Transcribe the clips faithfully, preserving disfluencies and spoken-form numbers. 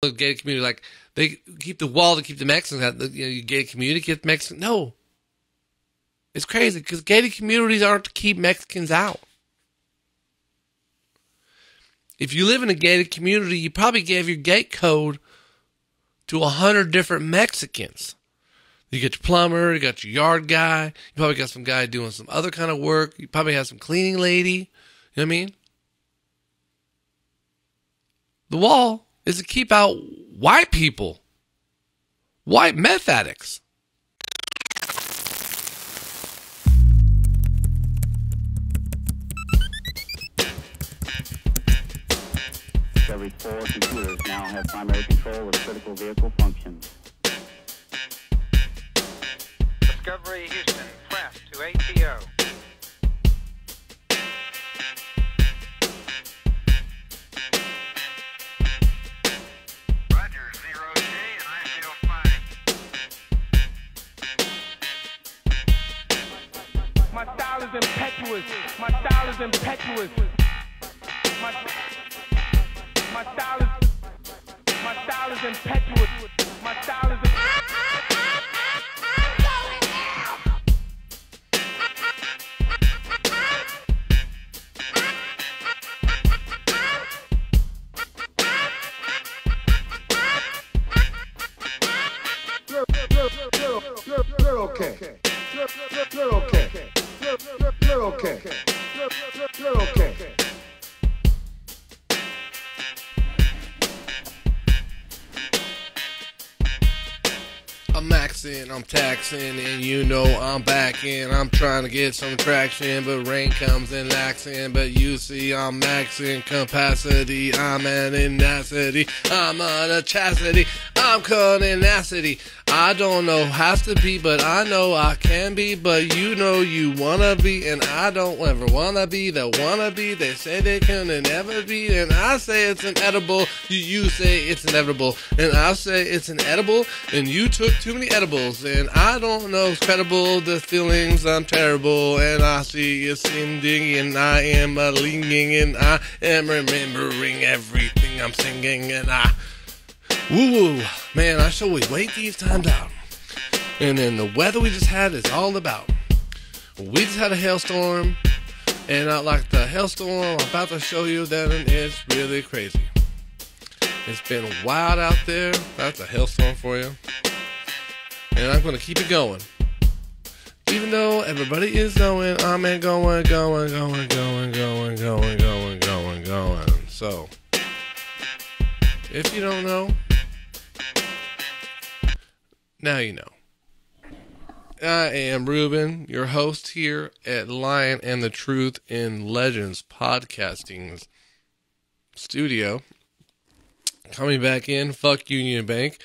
the gated community, like they keep the wall to keep the Mexicans out. The, you know, you gated community keep the Mexicans. No, it's crazy because gated communities aren't to keep Mexicans out. If you live in a gated community, you probably gave your gate code to a hundred different Mexicans. You got your plumber, you got your yard guy, you probably got some guy doing some other kind of work, you probably have some cleaning lady, you know what I mean? The wall is to keep out white people, white meth addicts. Every four computers now have primary control with critical vehicle functions. Discovery Houston, west to A T O. Roger, zero G, and I feel fine. My style is impetuous. My style is impetuous. My, my style is my style is impetuous. My style is impetuous. I'm taxing and you know I'm backing. I'm trying to get some traction, but rain comes and laxing. But you see I'm maxing capacity. I'm an inacity. I'm an atrocity. I'm conacity. I don't know have to be, but I know I can be. But you know you wanna be, and I don't ever wanna be the wanna be. They say they can and never be, and I say it's inedible. You, you say it's inevitable, and I say it's inedible. And you took too many edibles, and I don't know it's credible. The feelings I'm terrible, and I see it's ending, and I am a leaning, and I am remembering everything I'm singing, and I. Woo woo, man, I sure would wait these times out. And then the weather we just had is all about. We just had a hailstorm, and I like the hailstorm I'm about to show you that it's really crazy. It's been wild out there. That's a hailstorm for you. And I'm going to keep it going. Even though everybody is going, I'm in going, going, going, going, going, going, going, going, going. So, if you don't know, now you know. I am Reuben, your host here at Lion and The Truth in Legends Podcasting Studio. Coming back in, fuck Union Bank.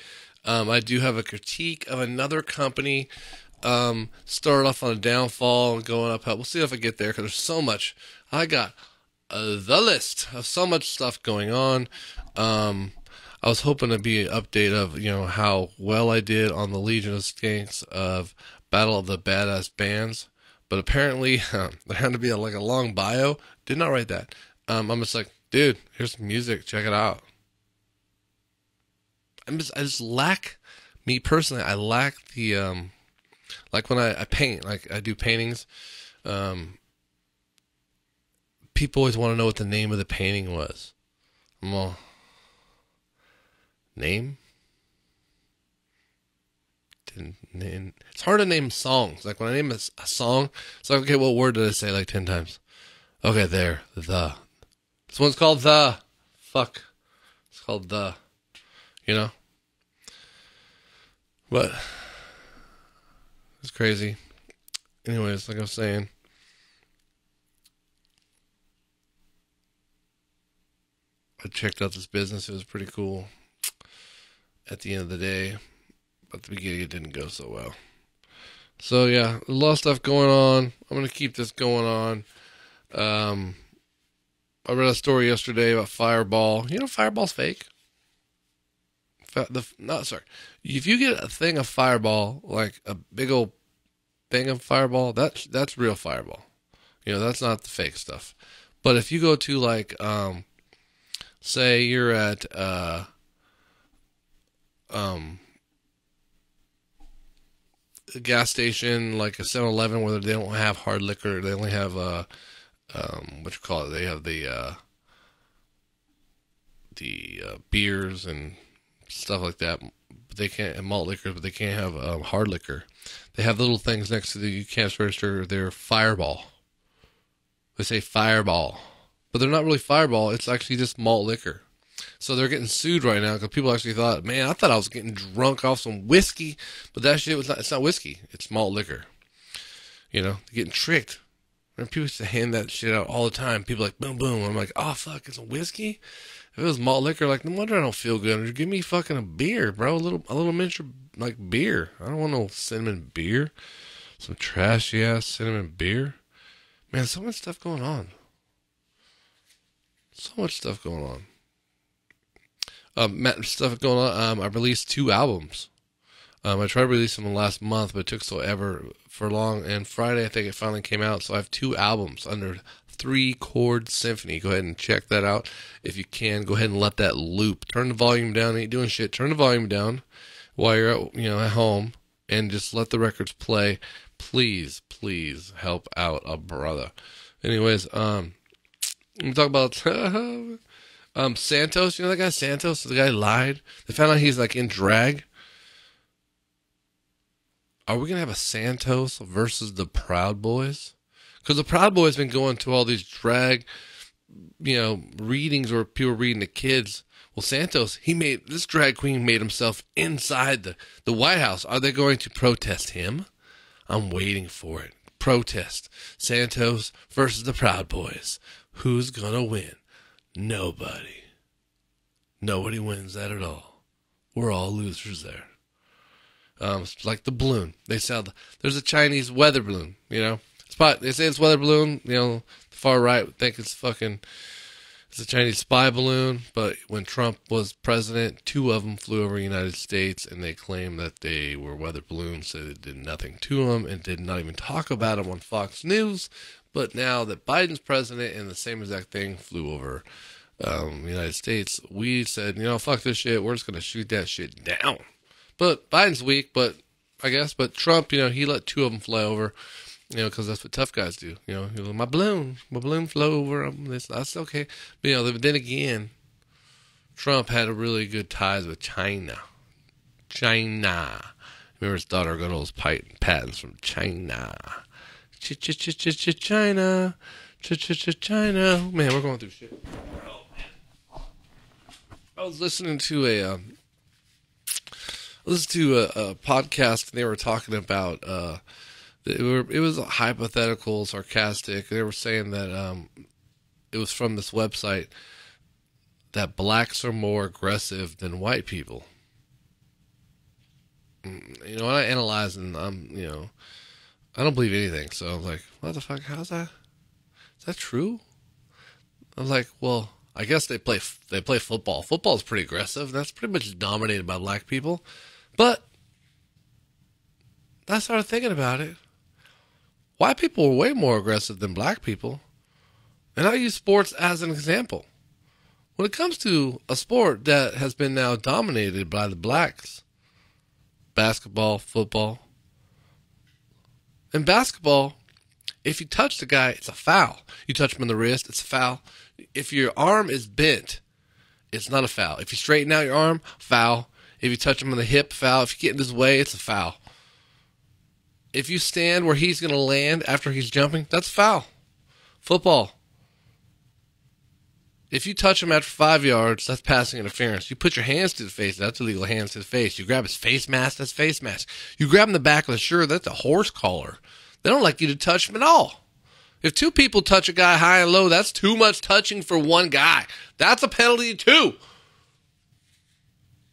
Um, I do have a critique of another company. Um, started off on a downfall, going up. We'll see if I get there because there's so much. I got uh, the list of so much stuff going on. Um... I was hoping to be an update of, you know, how well I did on the Legion of Skanks of Battle of the Badass Bands, but apparently um, there had to be a, like a long bio. Did not write that. Um, I'm just like, dude, here's some music. Check it out. I'm just, I just lack, me personally, I lack the, um, like when I, I paint, like I do paintings, um, people always want to know what the name of the painting was. I'm all... Name? Didn't name. It's hard to name songs. Like when I name a, a song, it's like, okay, what word did I say like ten times? Okay, there. The. This one's called The. Fuck. It's called The. You know? But it's crazy. Anyways, like I was saying. I checked out this business. It was pretty cool. At the end of the day, but at the beginning it didn't go so well. So yeah, a lot of stuff going on. I'm gonna keep this going on. Um, I read a story yesterday about Fireball. You know, Fireball's fake. The no, sorry. If you get a thing of Fireball, like a big old thing of Fireball, that's that's real Fireball. You know, that's not the fake stuff. But if you go to like, um, say you're at. Uh, um, a gas station, like a seven eleven, where they don't have hard liquor. They only have, uh, um, what you call it? They have the, uh, the uh, beers and stuff like that. They can't have malt liquor, but they can't have um, hard liquor. They have little things next to the cash register. They're Fireball. They say Fireball, but they're not really Fireball. It's actually just malt liquor. So they're getting sued right now because people actually thought, man, I thought I was getting drunk off some whiskey, but that shit was not. It's not whiskey. It's malt liquor. You know, they're getting tricked. And people used to hand that shit out all the time. People like boom, boom. I'm like, oh fuck, it's a whiskey. If it was malt liquor, like, no wonder I don't feel good. Give me fucking a beer, bro. A little, a little miniature, like, beer. I don't want no cinnamon beer. Some trashy-ass cinnamon beer. Man, so much stuff going on. So much stuff going on. Um, stuff going on. Um, I released two albums. Um, I tried to release them last month, but it took so ever for long. And Friday, I think it finally came out. So I have two albums under Three-Chord Symphony. Go ahead and check that out if you can. Go ahead and let that loop. Turn the volume down. Ain't doing shit. Turn the volume down while you're at, you know, at home, and just let the records play. Please, please help out a brother. Anyways, um, let me talk about um Santos. You know that guy Santos? The guy lied. They found out he's like in drag. Are we gonna have a Santos versus the Proud Boys? Because the Proud Boys been going to all these drag, you know, readings where people reading to kids. Well, Santos, he made this drag queen made himself inside the the White House. Are they going to protest him? I'm waiting for it. Protest Santos versus the Proud Boys. Who's gonna win? Nobody. Nobody wins that at all. We're all losers there. Um, it's like the balloon. They sell. The, there's a Chinese weather balloon. You know. Spot. They say it's weather balloon. You know, the far right think it's fucking it's a Chinese spy balloon. But when Trump was president, two of them flew over the United States, and they claimed that they were weather balloons. So they did nothing to them, and did not even talk about them on Fox News. But now that Biden's president, and the same exact thing flew over um, the United States, we said, you know, fuck this shit. We're just gonna shoot that shit down. But Biden's weak. But I guess. But Trump, you know, he let two of them fly over. You know, because that's what tough guys do. You know, like, my balloon, my balloon flew over. Um, this, that's okay. But, you know, then again, Trump had really good ties with China. China. Remember his daughter got all those patents from China. Ch-ch-ch-ch-ch-China. Ch-ch-ch-China. Man, we're going through shit. Oh, man. I was listening to a, um, I was listening to a, a podcast, and they were talking about, uh, It, were, it was hypothetical, sarcastic. They were saying that um, it was from this website that blacks are more aggressive than white people. You know, I analyze and I'm, you know, I don't believe anything. So I was like, what the fuck? How's that? Is that true? I was like, well, I guess they play they play football. Football is pretty aggressive. That's pretty much dominated by black people. But I started thinking about it. White people were way more aggressive than black people. And I use sports as an example. When it comes to a sport that has been now dominated by the blacks, basketball, football. In basketball, if you touch the guy, it's a foul. You touch him on the wrist, it's a foul. If your arm is bent, it's not a foul. If you straighten out your arm, foul. If you touch him on the hip, foul. If you get in his way, it's a foul. If you stand where he's going to land after he's jumping, that's foul. Football. If you touch him after five yards, that's passing interference. You put your hands to the face, that's illegal hands to the face. You grab his face mask, that's face mask. You grab him the back of the shirt, that's a horse collar. They don't like you to touch him at all. If two people touch a guy high and low, that's too much touching for one guy. That's a penalty too.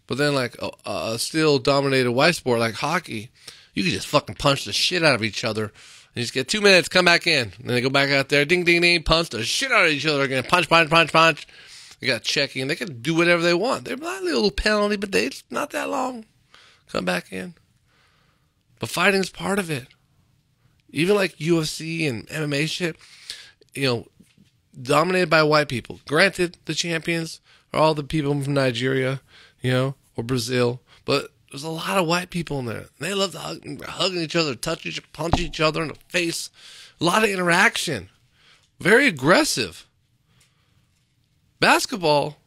But then like a, a still dominated white sport like hockey, you can just fucking punch the shit out of each other. And you just get two minutes, come back in. And they go back out there, ding, ding, ding, punch the shit out of each other again. Punch, punch, punch, punch. They got checking. They can do whatever they want. They're not a little penalty, but they, it's not that long. Come back in. But fighting's part of it. Even like U F C and M M A shit, you know, dominated by white people. Granted, the champions are all the people from Nigeria, you know, or Brazil, but there's a lot of white people in there. They love to hug, hugging each other, touch each other, punch each other in the face. A lot of interaction. Very aggressive. Basketball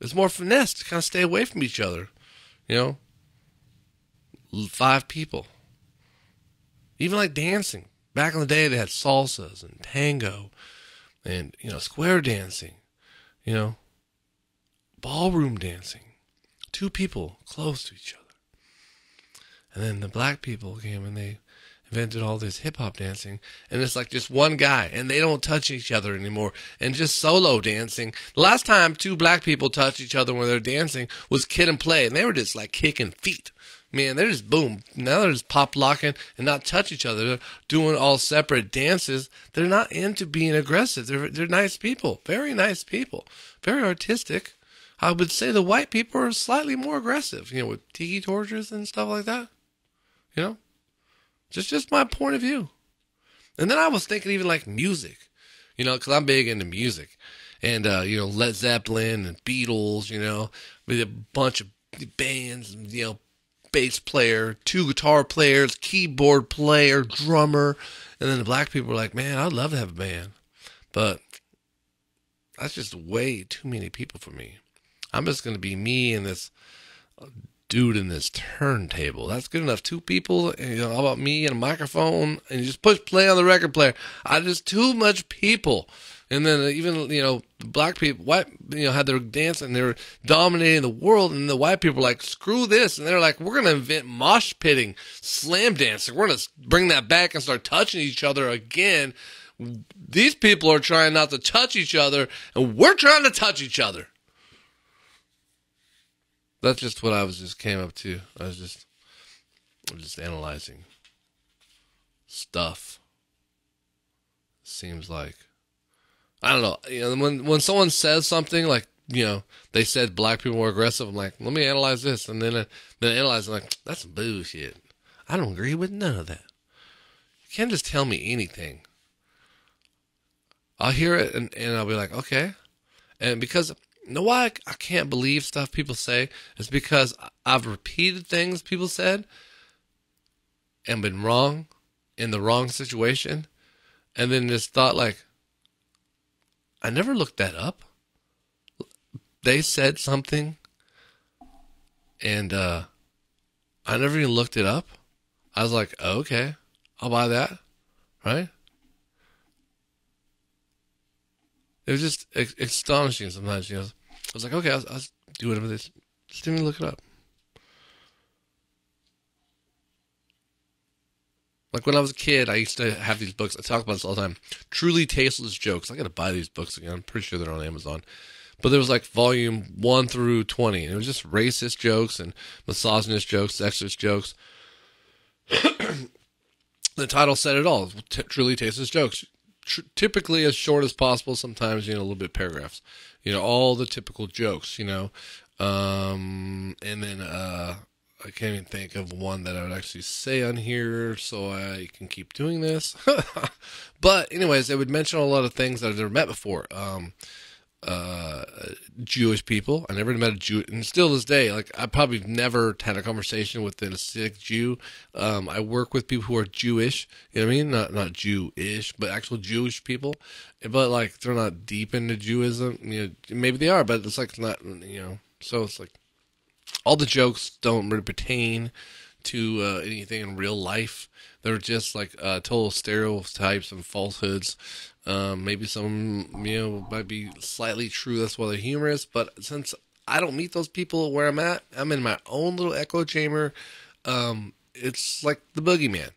is more finesse to kind of stay away from each other. You know, five people. Even like dancing. Back in the day, they had salsas and tango and, you know, square dancing, you know, ballroom dancing. Two people close to each other. And then the black people came and they invented all this hip-hop dancing. And it's like just one guy. And they don't touch each other anymore. And just solo dancing. The last time two black people touched each other when they were dancing was Kid and Play. And they were just like kicking feet. Man, they're just boom. Now they're just pop-locking and not touch each other. They're doing all separate dances. They're not into being aggressive. They're, they're nice people. Very nice people. Very artistic. I would say the white people are slightly more aggressive, you know, with tiki torches and stuff like that. You know, just just my point of view. And then I was thinking even like music, you know, because I'm big into music. And, uh, you know, Led Zeppelin and Beatles, you know, with a bunch of bands, you know, bass player, two guitar players, keyboard player, drummer. And then the black people were like, man, I'd love to have a band. But that's just way too many people for me. I'm just going to be me and this dude in this turntable. That's good enough. Two people, you know, all about me and a microphone, and you just push play on the record player. I just too much people. And then even, you know, black people, white, you know, had their dance and they were dominating the world. And the white people were like, screw this. And they're like, we're going to invent mosh pitting, slam dancing. We're going to bring that back and start touching each other again. These people are trying not to touch each other, and we're trying to touch each other. That's just what I was just came up to. I was just, I was just analyzing stuff. Seems like, I don't know. You know, when when someone says something like, you know, they said black people were aggressive. I'm like, let me analyze this, and then I, then I analyze. I'm like, that's bullshit. I don't agree with none of that. You can't just tell me anything. I'll hear it and and I'll be like, okay, and because. You know why I can't believe stuff people say? It's because I've repeated things people said and been wrong in the wrong situation, and then just thought like, I never looked that up. They said something, and uh, I never even looked it up. I was like, oh, okay, I'll buy that, right? It was just astonishing sometimes, you know. I was like, okay, I'll, I'll do whatever this. Just didn't even look it up. Like when I was a kid, I used to have these books. I talk about this all the time. Truly Tasteless Jokes. I got to buy these books again. I'm pretty sure they're on Amazon. But there was like volume one through twenty. And it was just racist jokes and misogynist jokes, sexist jokes. The title said it all. T Truly Tasteless Jokes. Typically as short as possible, sometimes, you know, a little bit paragraphs, you know, all the typical jokes, you know, um, and then uh, I can't even think of one that I would actually say on here, so I can keep doing this. But anyways, they would mention a lot of things that I've never met before. Um, uh, Jewish people, I never met a Jew, and still this day, like I probably never had a conversation with an Hasidic Jew. Um, I work with people who are Jewish, you know what I mean? Not not Jewish, but actual Jewish people. But like they're not deep into Judaism. You know, maybe they are, but it's like not, you know. So it's like all the jokes don't really pertain to uh, anything in real life. They're just like uh, total stereotypes and falsehoods. Um, maybe some, you know, might be slightly true. That's why they're humorous. But since I don't meet those people where I'm at, I'm in my own little echo chamber. Um, it's like the boogeyman,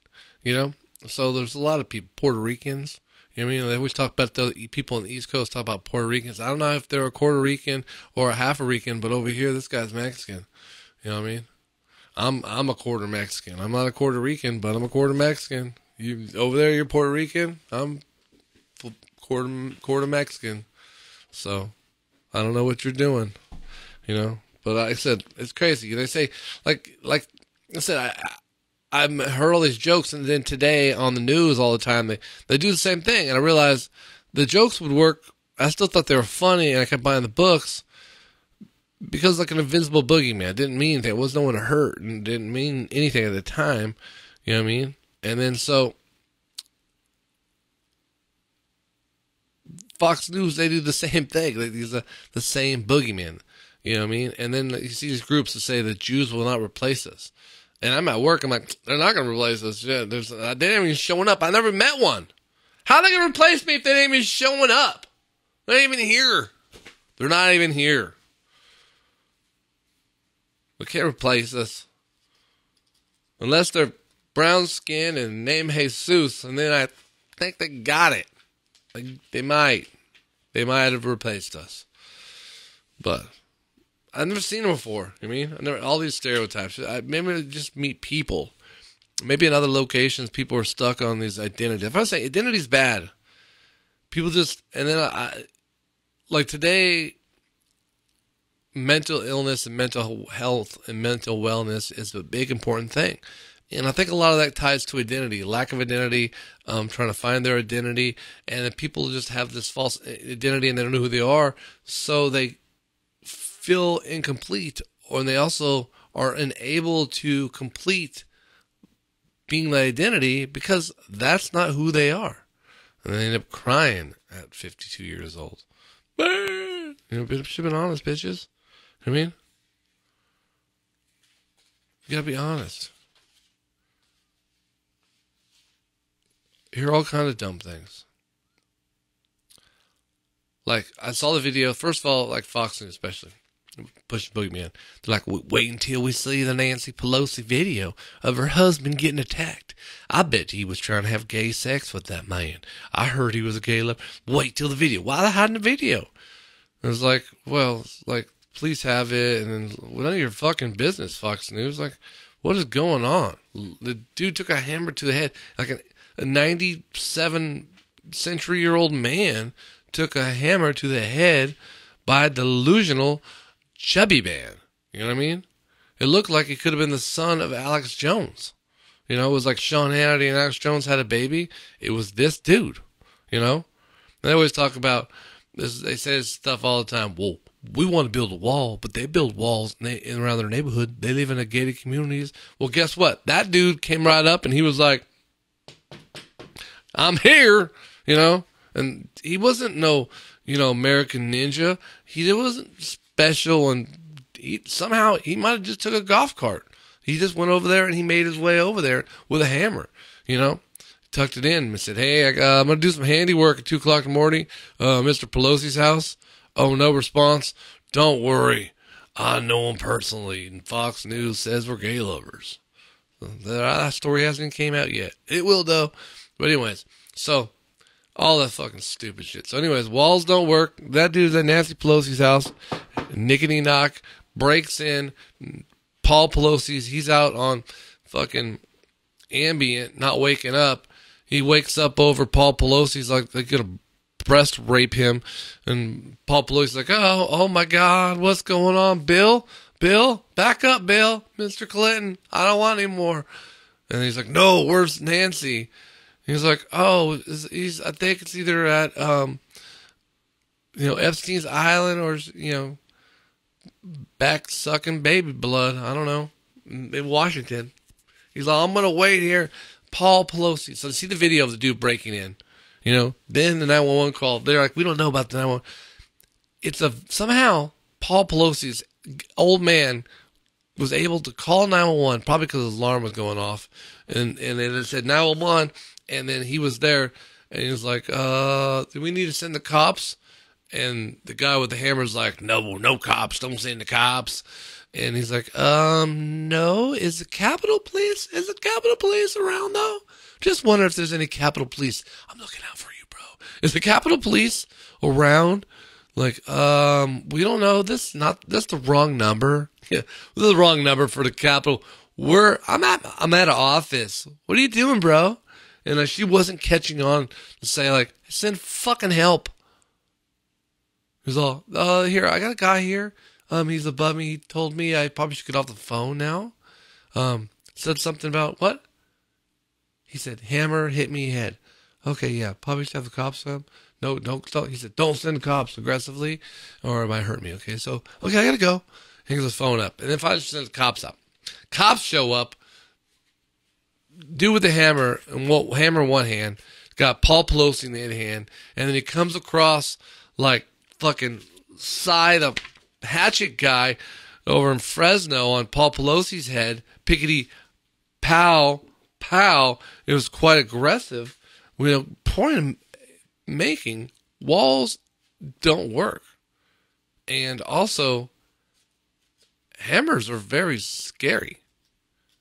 you know? So there's a lot of people, Puerto Ricans. You know what I mean? They always talk about the people on the East Coast talk about Puerto Ricans. I don't know if they're a quarter Rican or a half a Rican, but over here, this guy's Mexican. You know what I mean? I'm, I'm a quarter Mexican. I'm not a quarter Rican, but I'm a quarter Mexican. You over there, you're Puerto Rican. I'm quarter, quarter Mexican. So I don't know what you're doing, you know, but like I said, it's crazy. They say like, like I said, I, I heard all these jokes, and then today on the news all the time, they, they do the same thing. And I realized the jokes would work. I still thought they were funny, and I kept buying the books because like an invisible boogeyman, it didn't mean anything. It wasn't no one hurt and didn't mean anything at the time. You know what I mean? And then so Fox News, they do the same thing. Like these, uh, the same boogeyman. You know what I mean? And then you see these groups that say the Jews will not replace us. And I'm at work. I'm like, they're not going to replace us. Yeah, there's, they ain't even showing up. I never met one. How are they going to replace me if they ain't even showing up? They're not even here. They're not even here. We can't replace us. Unless they're brown skin and name Jesus. And then I think they got it. Like, they might. They might have replaced us. But I've never seen them before. You know what I mean? I never, all these stereotypes. I, maybe I just meet people. Maybe in other locations, people are stuck on these identities. If I say identity's bad, people just, and then I, like today, mental illness and mental health and mental wellness is a big important thing. And I think a lot of that ties to identity, lack of identity, um, trying to find their identity. And then people just have this false identity and they don't know who they are. So they feel incomplete, or they also are unable to complete being their identity because that's not who they are. And they end up crying at fifty-two years old. You know, should have been honest, bitches. You know what I mean? You gotta be honest. You hear all kinds of dumb things. Like, I saw the video, first of all, like Fox News especially, push the boogeyman. They're like, wait until we see the Nancy Pelosi video of her husband getting attacked. I bet he was trying to have gay sex with that man. I heard he was a gay lover. Wait till the video. Why are they hiding the video? It was like, well, like, please have it. And then, well, none of your fucking business, Fox News. Like, what is going on? The dude took a hammer to the head. Like an, a ninety-seven century year old man took a hammer to the head by a delusional chubby man. You know what I mean? It looked like he could have been the son of Alex Jones. You know, it was like Sean Hannity and Alex Jones had a baby. It was this dude, you know? They always talk about this. They say this stuff all the time. Well, we want to build a wall, but they build walls and they, and around their neighborhood. They live in a gated communities. Well, guess what? That dude came right up and he was like, I'm here, you know? And he wasn't no, you know, American ninja. He wasn't special, and he, somehow he might have just took a golf cart. He just went over there and he made his way over there with a hammer, you know, tucked it in and said, hey, I, uh, I'm going to do some handiwork at two o'clock in the morning, uh, Mister Pelosi's house. Oh, no response. Don't worry. I know him personally, and Fox News says we're gay lovers. That story hasn't came out yet. It will, though. But anyways, so all that fucking stupid shit. So anyways, walls don't work. That dude's at Nancy Pelosi's house. Nickety-knock. Breaks in. Paul Pelosi's. He's out on fucking ambient, not waking up. He wakes up over Paul Pelosi's like they're going to breast rape him. And Paul Pelosi's like, oh, oh my God, what's going on? Bill? Bill? Back up, Bill. Mister Clinton. I don't want any more. And he's like, no, where's Nancy? He's like, oh, he's. I think it's either at, um, you know, Epstein's Island, or, you know, back sucking baby blood. I don't know. In Washington. He's like, I'm going to wait here. Paul Pelosi. So see the video of the dude breaking in, you know, then the nine one one call. They're like, we don't know about the nine one one. It's a, somehow Paul Pelosi's old man was able to call nine one one, probably because his alarm was going off. And, and then it said nine one one. And then he was there, and he was like, uh, do we need to send the cops? And the guy with the hammer's like, no, no cops, don't send the cops. And he's like, um, no, is the Capitol Police, is the Capitol Police around, though? Just wonder if there's any Capitol Police. I'm looking out for you, bro. Is the Capitol Police around? Like, um, we don't know. This is not, that's the wrong number. Yeah, this is the wrong number for the Capitol. We're, I'm at, I'm at an office. What are you doing, bro? And uh, she wasn't catching on to say, like, send fucking help. He was all, uh, here, I got a guy here. Um, he's above me. He told me I probably should get off the phone now. Um, said something about, what? He said, hammer hit me head. okay, yeah, probably should have the cops on. No, don't, don't. He said, don't send cops aggressively or it might hurt me. Okay, so, okay, I got to go. Hangs his phone up. And if I just send the cops up, cops show up, do with the hammer, and what hammer in one hand, got Paul Pelosi in the other hand, and then he comes across like fucking side of hatchet guy over in Fresno on Paul Pelosi's head, pickety pow, pow. It was quite aggressive. You know, point I'm making, walls don't work. And also, hammers are very scary.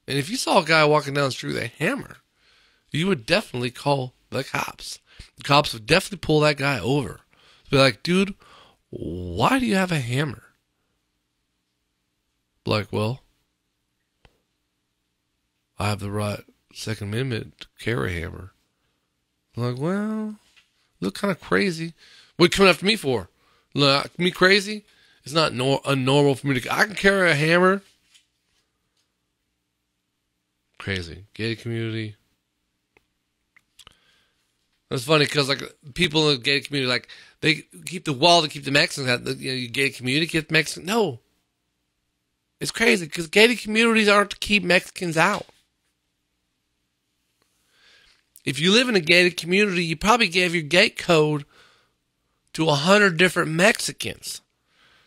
And if you saw a guy walking down the street with a hammer, you would definitely call the cops. The cops would definitely pull that guy over. Be like, dude, why do you have a hammer? Like, well, I have the right Second Amendment to carry a hammer. Like, well, you look kind of crazy. What are you coming after me for? Look, me crazy? It's not nor normal for me to. I can carry a hammer. Crazy. Gated community. It's funny because like people in the gated community, like they keep the wall to keep the Mexicans out. You know, you gated community get Mexicans. No, it's crazy because gated communities aren't to keep Mexicans out. If you live in a gated community, you probably gave your gate code to a hundred different Mexicans.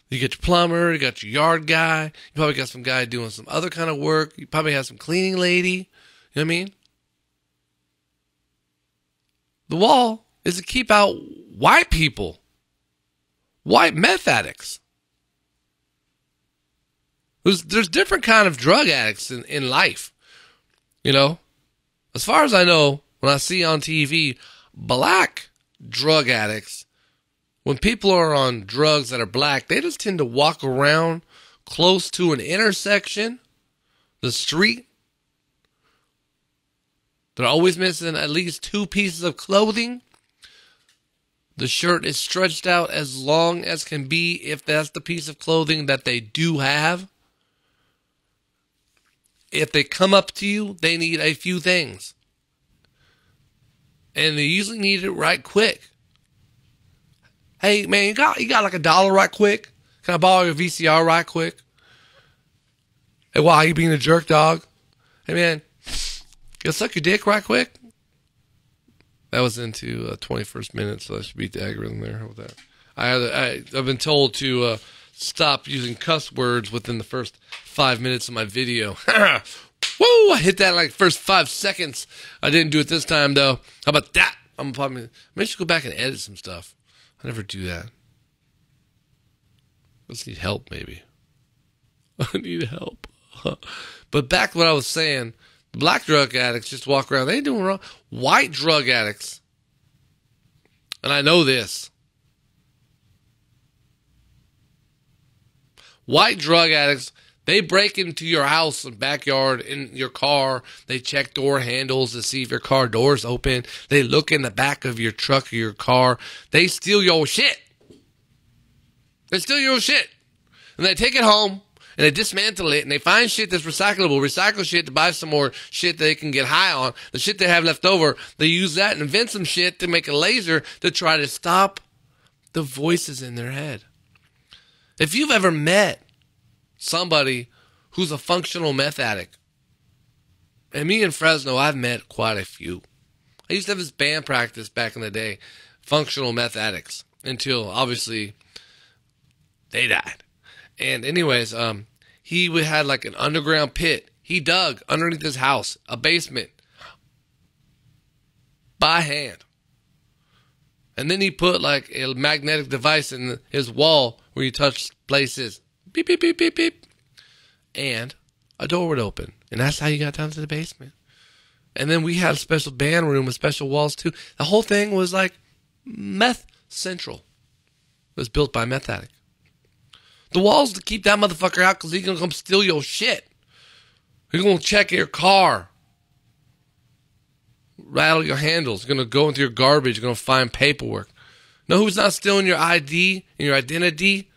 You got your plumber, you got your yard guy, you probably got some guy doing some other kind of work. You probably have some cleaning lady. You know what I mean? The wall is to keep out white people, white meth addicts. There's, there's different kind of drug addicts in, in life. You know, as far as I know, when I see on T V, black drug addicts, when people are on drugs that are black, they just tend to walk around close to an intersection, the street. They're always missing at least two pieces of clothing. The shirt is stretched out as long as can be if that's the piece of clothing that they do have. If they come up to you, they need a few things. And they usually need it right quick. Hey, man, you got, you got like a dollar right quick? Can I borrow your V C R right quick? Hey, why are you being a jerk, dog? Hey, man. Go suck your dick right quick. That was into uh, twenty-first minute, so that should beat the algorithm there. How about that? I, I, I've been told to uh, stop using cuss words within the first five minutes of my video. Woo! I hit that in like first five seconds. I didn't do it this time, though. How about that? I'm probably, maybe I should go back and edit some stuff. I never do that. I just need help, maybe. I need help. But back to what I was saying. Black drug addicts just walk around. They ain't doing wrong. White drug addicts, and I know this. White drug addicts, they break into your house and backyard, in your car. They check door handles to see if your car door's open. They look in the back of your truck or your car. They steal your shit. They steal your shit, and they take it home. And they dismantle it, and they find shit that's recyclable, recycle shit to buy some more shit they can get high on. The shit they have left over, they use that and invent some shit to make a laser to try to stop the voices in their head. If you've ever met somebody who's a functional meth addict, and me in Fresno, I've met quite a few. I used to have this band practice back in the day, functional meth addicts, until obviously they died. And anyways, um, he had like an underground pit. He dug underneath his house, a basement, by hand. And then he put like a magnetic device in his wall where you touch places. Beep, beep, beep, beep, beep. And a door would open. And that's how you got down to the basement. And then we had a special band room with special walls too. The whole thing was like meth central. It was built by meth addict. The wall's to keep that motherfucker out because he's going to come steal your shit. He's going to check your car. Rattle your handles. He's going to go into your garbage. He's going to find paperwork. Know who's not stealing your I D and your identity?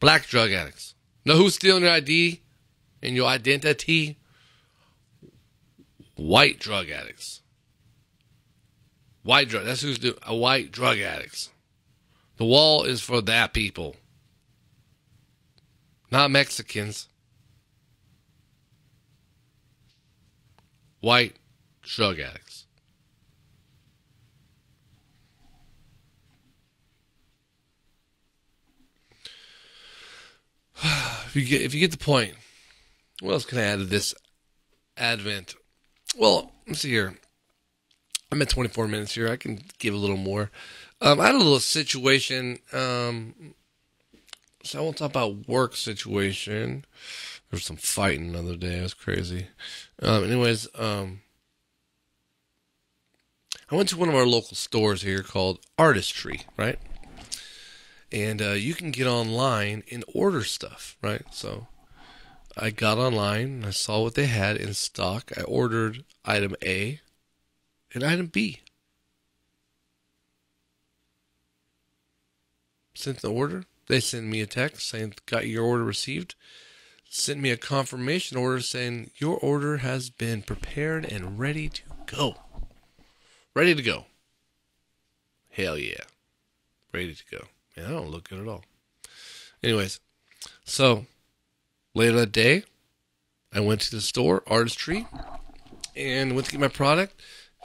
Black drug addicts. Know who's stealing your I D and your identity? White drug addicts. White drug. That's who's doing. White drug addicts. The wall is for that people. Not Mexicans. White drug addicts. If you get, if you get the point, what else can I add to this advent? Well, let's see here. I'm at twenty-four minutes here. I can give a little more. Um, I had a little situation. Um, so I won't talk about work situation. There was some fighting the other day. It was crazy. Um, anyways, um, I went to one of our local stores here called Artistree, right? And uh, you can get online and order stuff, right? So I got online. I saw what they had in stock. I ordered item A and item B. Sent the order. They sent me a text saying, got your order received. Sent me a confirmation order saying, your order has been prepared and ready to go. Ready to go. Hell yeah. Ready to go. Man, I don't look good at all. Anyways, so later that day, I went to the store, Artistree, and went to get my product.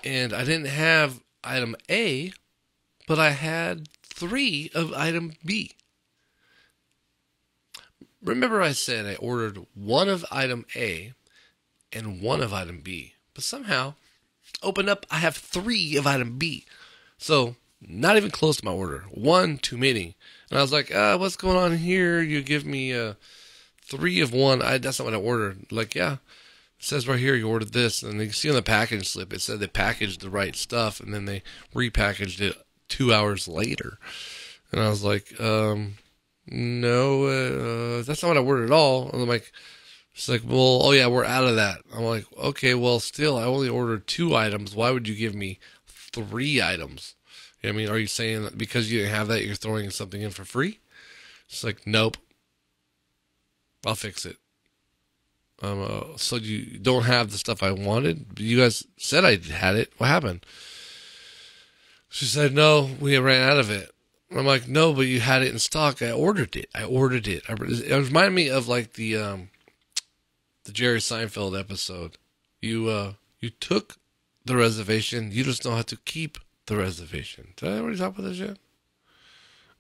And I didn't have item A, but I had three of item B. Remember I said I ordered one of item A and one of item B. But somehow, open up, I have three of item B. So, not even close to my order. One too many. And I was like, uh, what's going on here? You give me uh, three of one. I, that's not what I ordered. Like, yeah. It says right here you ordered this, and you see on the package slip it said they packaged the right stuff, and then they repackaged it two hours later. And I was like, um, no, uh, that's not what I ordered at all. And I'm like, it's like, well, oh yeah, we're out of that. I'm like, okay, well, still, I only ordered two items. Why would you give me three items? You know what I mean, are you saying that because you didn't have that, you're throwing something in for free? It's like, nope. I'll fix it. Um, uh, so you don't have the stuff I wanted? You guys said I had it. What happened? She said, no, we ran out of it. I'm like, no, but you had it in stock. I ordered it. I ordered it. I, it reminded me of like the um, the Jerry Seinfeld episode. You uh, you took the reservation. You just don't have to keep the reservation. Did I already talk about this yet?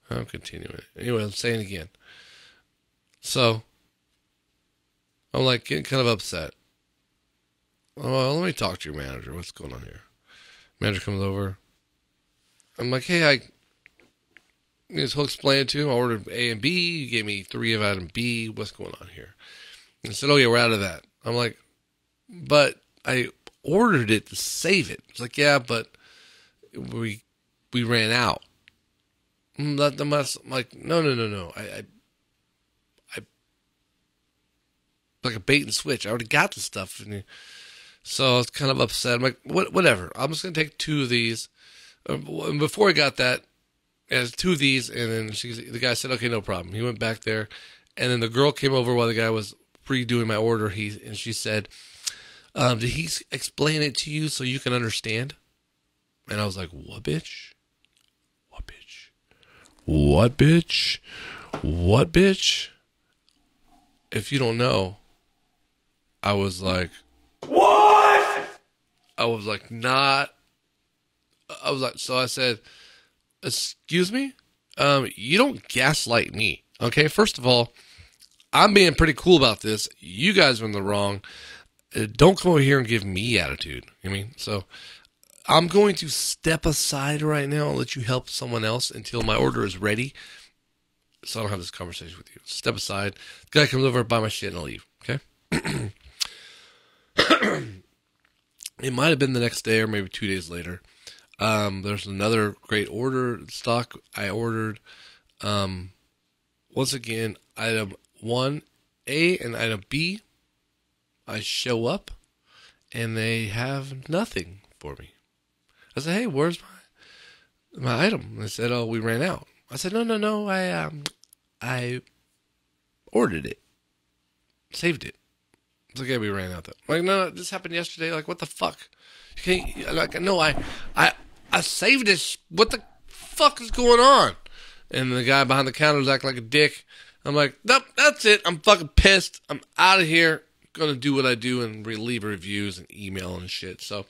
I'm continuing. Anyway, I'm saying it again. So I'm like getting kind of upset. Well, let me talk to your manager. What's going on here? Manager comes over. I'm like, hey, I just explain it to him. I ordered A and B. You gave me three of item B. What's going on here? And he said, oh yeah, we're out of that. I'm like, but I ordered it to save it. It's like, yeah, but we we ran out. I'm like, no, no, no, no. I. I like a bait and switch. I already got the stuff. And so I was kind of upset. I'm like, what, whatever. I'm just going to take two of these. And before I got that, it was two of these. And then she, the guy said, okay, no problem. He went back there. And then the girl came over while the guy was redoing my order. He And she said, um, did he explain it to you so you can understand? And I was like, what, bitch? What, bitch? What, bitch? What, bitch? If you don't know, I was like, what? I was like, not. I was like, so I said, excuse me? Um, you don't gaslight me. Okay, first of all, I'm being pretty cool about this. You guys are in the wrong. Uh, don't come over here and give me attitude. You know what I mean? So I'm going to step aside right now and let you help someone else until my order is ready. So I don't have this conversation with you. Step aside. The guy comes over, buy my shit, and I'll leave. Okay? It might have been the next day or maybe two days later. Um, there's another great order stock I ordered. Um, once again, item one A and item B. I show up, and they have nothing for me. I said, "Hey, where's my my item?" They said, "Oh, we ran out." I said, no, no, no, I um, I ordered it. Saved it. It's like, yeah, we ran out though. Like, no, no, this happened yesterday. Like, what the fuck? You can't, like, no, I, I, I saved this. What the fuck is going on? And the guy behind the counter was acting like a dick. I'm like, nope, that's it. I'm fucking pissed. I'm out of here. Gonna do what I do and leave reviews and email and shit. So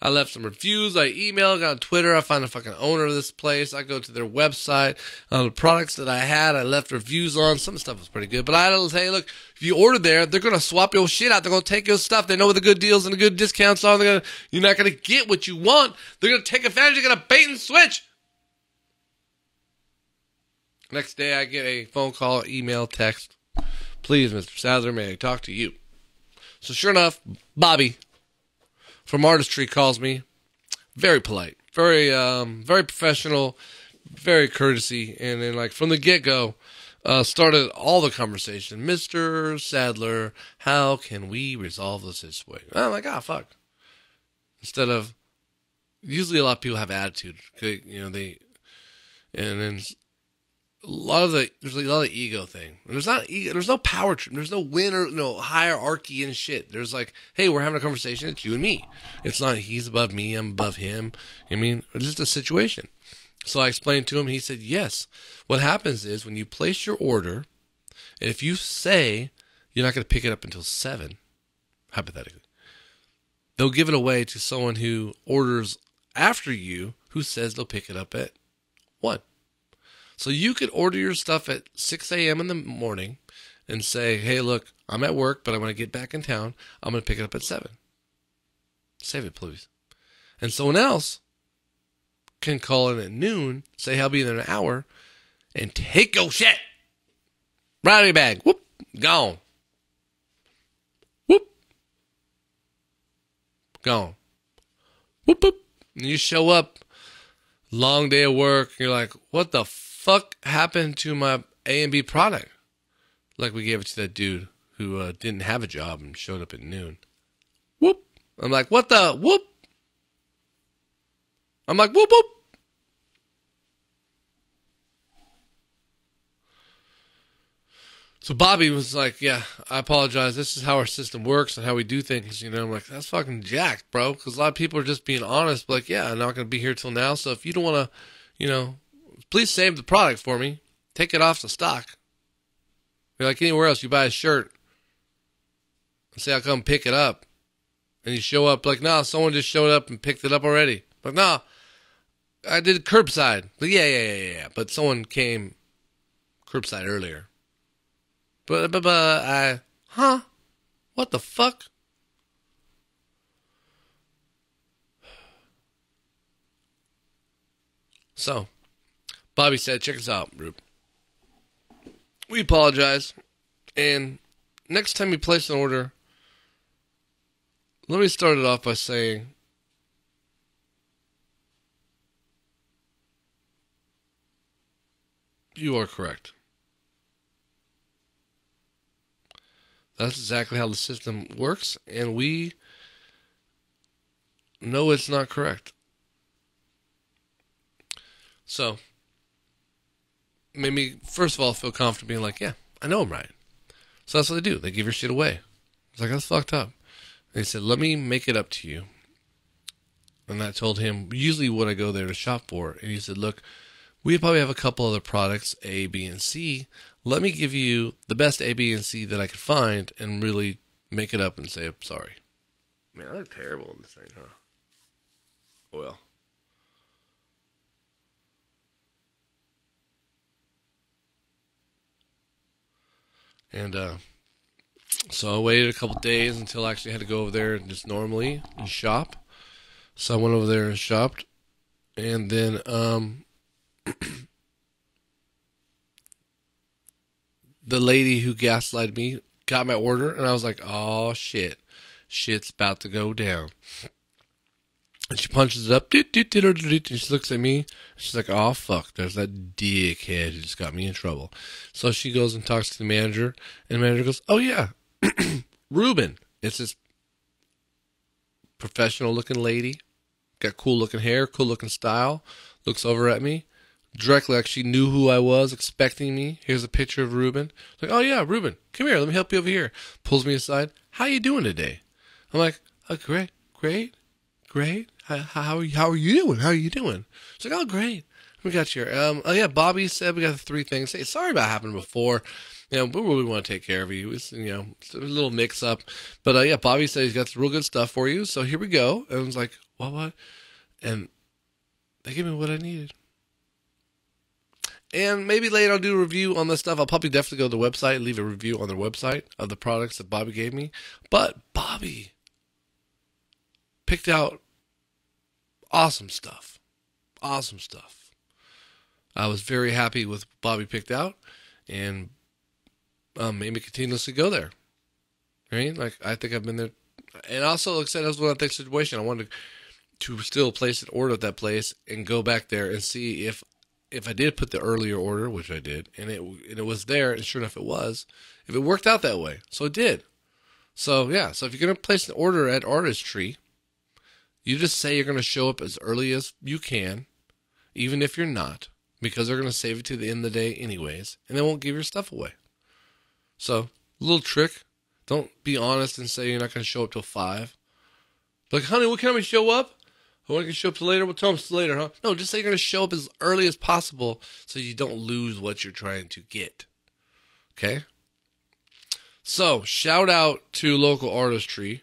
I left some reviews. I emailed, got on Twitter. I found a fucking owner of this place. I go to their website. Uh, the products that I had, I left reviews on. Some stuff was pretty good. But I had to say, look, if you order there, they're gonna swap your shit out. They're gonna take your stuff. They know what the good deals and the good discounts are. They're gonna, you're not gonna get what you want. They're gonna take advantage. They're gonna bait and switch. Next day, I get a phone call, email, text. Please, Mister Sadler, may I talk to you? So sure enough, Bobby from Artistree calls me. Very polite, very um, very professional, very courtesy, and then like from the get-go, uh, started all the conversation. Mister Sadler, how can we resolve this this way? I'm like, ah, fuck. Instead of, usually a lot of people have attitude, you know, they, and then a lot of the there's a lot of ego thing. There's not ego. There's no power trip. There's no winner. No hierarchy and shit. There's like, hey, we're having a conversation. It's you and me. It's not he's above me. I'm above him. I mean, it's just a situation. So I explained to him. He said, yes. What happens is when you place your order, and if you say you're not going to pick it up until seven, hypothetically, they'll give it away to someone who orders after you, who says they'll pick it up at one. So you could order your stuff at six A M in the morning and say, hey, look, I'm at work, but I'm going to get back in town. I'm going to pick it up at seven. Save it, please. And someone else can call in at noon, say, I'll be there in an hour, and take your shit. Right out of your bag. Whoop. Gone. Whoop. Gone. Whoop, whoop. And you show up, long day of work, you're like, what the fuck? Fuck happened to my A and B product? Like we gave it to that dude who uh, didn't have a job and showed up at noon. Whoop! I'm like, what the whoop? I'm like, whoop whoop. So Bobby was like, yeah, I apologize. This is how our system works and how we do things. You know, I'm like, that's fucking jacked, bro. Because a lot of people are just being honest. Like, yeah, I'm not gonna be here till now. So if you don't want to, you know. Please save the product for me. Take it off the stock. You're like anywhere else, you buy a shirt and say, I'll come pick it up. And you show up like, nah, someone just showed up and picked it up already. Like, nah, I did curbside. But yeah, yeah, yeah, yeah. But someone came curbside earlier. But, but, but I, huh? What the fuck? So. Bobby said, check us out, Reuben. We apologize. And next time you place an order, let me start it off by saying, you are correct. That's exactly how the system works. And we know it's not correct. So. Made me, first of all, feel confident being like, yeah, I know I'm right. So that's what they do. They give your shit away. It's like, that's fucked up. They said, let me make it up to you. And I told him, usually what I go there to shop for. And he said, look, we probably have a couple other products, A, B, and C. Let me give you the best A, B, and C that I could find and really make it up and say, I'm sorry. Man, I look terrible in this thing, huh? Well. And uh, so I waited a couple days until I actually had to go over there and just normally and shop. So I went over there and shopped. And then um, the lady who gaslighted me got my order. And I was like, oh, shit. Shit's about to go down. And she punches it up. Doot, doot, doot, doot, doot, and she looks at me. She's like, oh, fuck. There's that dickhead who just got me in trouble. So she goes and talks to the manager. And the manager goes, oh, yeah. Reuben. It's this professional-looking lady. Got cool-looking hair, cool-looking style. Looks over at me. Directly like she knew who I was, expecting me. Here's a picture of Reuben. Like, oh, yeah, Reuben. Come here. Let me help you over here. Pulls me aside. How you doing today? I'm like, oh, great, great. great. How, how, how are you doing? How are you doing? She's like, oh, great. We got your, um, oh yeah, Bobby said we got the three things. Hey, sorry about happening before. You know, we really want to take care of you. It's, you know, it's a little mix up. But uh, yeah, Bobby said he's got some real good stuff for you. So here we go. And I was like, what, what? And they gave me what I needed. And maybe later I'll do a review on this stuff. I'll probably definitely go to the website and leave a review on their website of the products that Bobby gave me. But Bobby picked out awesome stuff. Awesome stuff. I was very happy with what Bobby picked out. And Um, made me continuously go there. Right? Like, I think I've been there. And also, like I said, that was one of the situation. I wanted to, to still place an order at that place and go back there and see if if I did put the earlier order, which I did, and it and it was there, and sure enough it was, if it worked out that way. So it did. So, yeah. So if you're going to place an order at Artistree, you just say you're going to show up as early as you can, even if you're not, because they're going to save it to the end of the day anyways, and they won't give your stuff away. So, little trick. Don't be honest and say you're not going to show up till five. Like, honey, what time we show up? Oh, I can show up till later. We'll tell them it's later, huh? No, just say you're going to show up as early as possible so you don't lose what you're trying to get. Okay? So, shout out to local Artistree.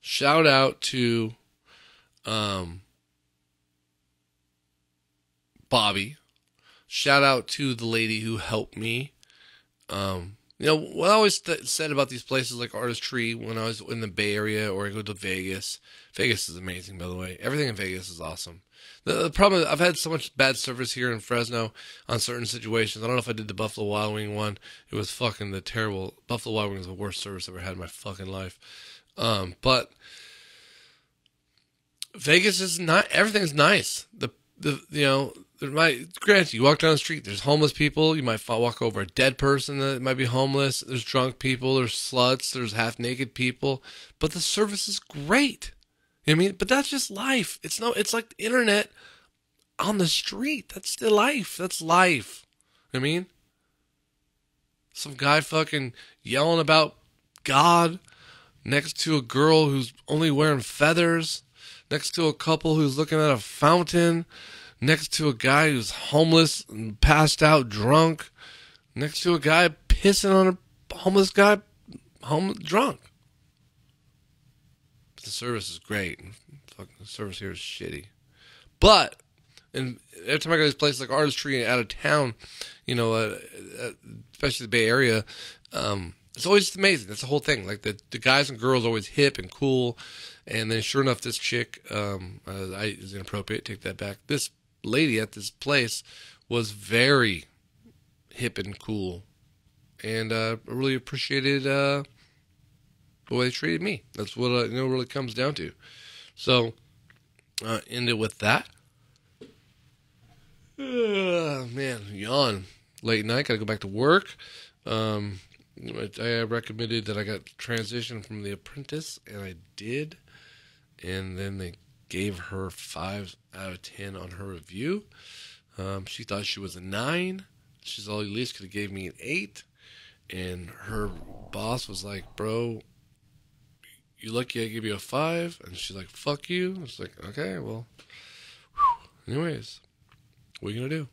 Shout out to um, Bobby. Shout out to the lady who helped me. Um, you know, what I always th said about these places like Artistree when I was in the Bay Area or I go to Vegas. Vegas is amazing, by the way. Everything in Vegas is awesome. The, the problem is I've had so much bad service here in Fresno on certain situations. I don't know if I did the Buffalo Wild Wing one. It was fucking the terrible. Buffalo Wild Wing was the worst service I've ever had in my fucking life. Um, but Vegas is not, everything's nice. The, the you know... There might, granted, you walk down the street, there's homeless people. You might walk over a dead person that might be homeless. There's drunk people. There's sluts. There's half-naked people. But the service is great. You know what I mean? But that's just life. It's no, it's like the internet on the street. That's the life. That's life. You know what I mean? Some guy fucking yelling about God next to a girl who's only wearing feathers, next to a couple who's looking at a fountain, next to a guy who's homeless and passed out drunk, next to a guy pissing on a homeless guy home, drunk. The service is great. The service here is shitty. But and every time I go to these places like Artistree and out of town, you know, uh, especially the Bay Area, um, it's always amazing. That's the whole thing. Like the, the guys and girls are always hip and cool. And then sure enough, this chick, um, uh, I is inappropriate, take that back. This lady at this place was very hip and cool, and uh, really appreciated uh, the way they treated me. That's what uh, you know really comes down to. So, uh, end it with that. Uh, man, yawn. Late night, gotta go back to work. Um, I recommended that I got transitioned from The Apprentice, and I did. And then they gave her five out of ten on her review. Um, she thought she was a nine. She's all, at least could have gave me an eight. And her boss was like, bro, you lucky I gave you a five. And she's like, fuck you. I was like, okay, well, whew. Anyways, what are you going to do?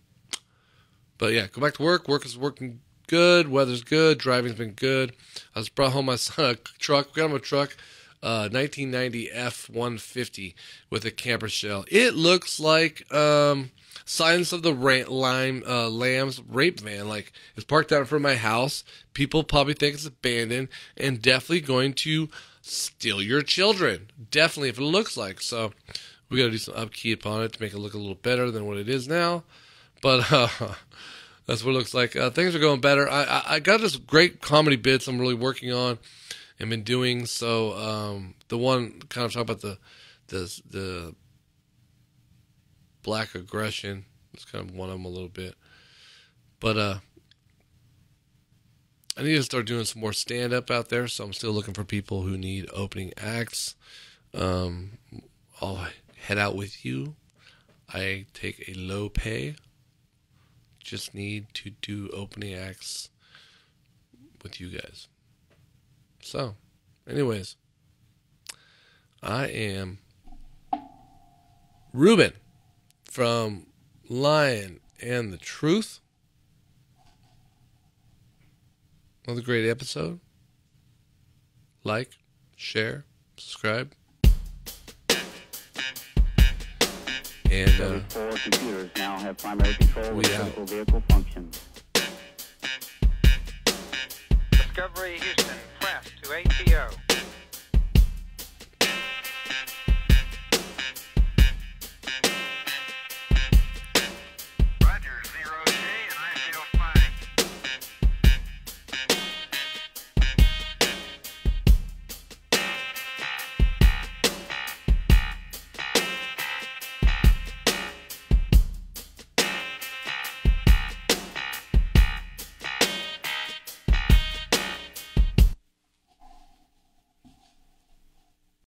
But yeah, go back to work. Work is working good. Weather's good. Driving's been good. I just brought home my son a truck. Got him a truck. Uh, nineteen ninety F one fifty with a camper shell. It looks like um, Silence of the Ra Lime, uh, Lambs rape van. Like, it's parked out in front of my house. People probably think it's abandoned and definitely going to steal your children. Definitely, if it looks like. So, we got to do some upkeep on it to make it look a little better than what it is now. But, uh... that's what it looks like. Uh, things are going better. I, I, I got this great comedy bits I'm really working on. I've been doing so. Um, the one kind of talk about the, the the black aggression. It's kind of one of them a little bit, but uh, I need to start doing some more stand up out there. So I'm still looking for people who need opening acts. Um, I'll head out with you. I take a low pay. Just need to do opening acts with you guys. So, Anyways, I am Reuben from Lion and The Truth. Another great episode. Like, share, subscribe. And uh, four computers now have primary control with critical vehicle functions. Discovery Houston, press to A T O.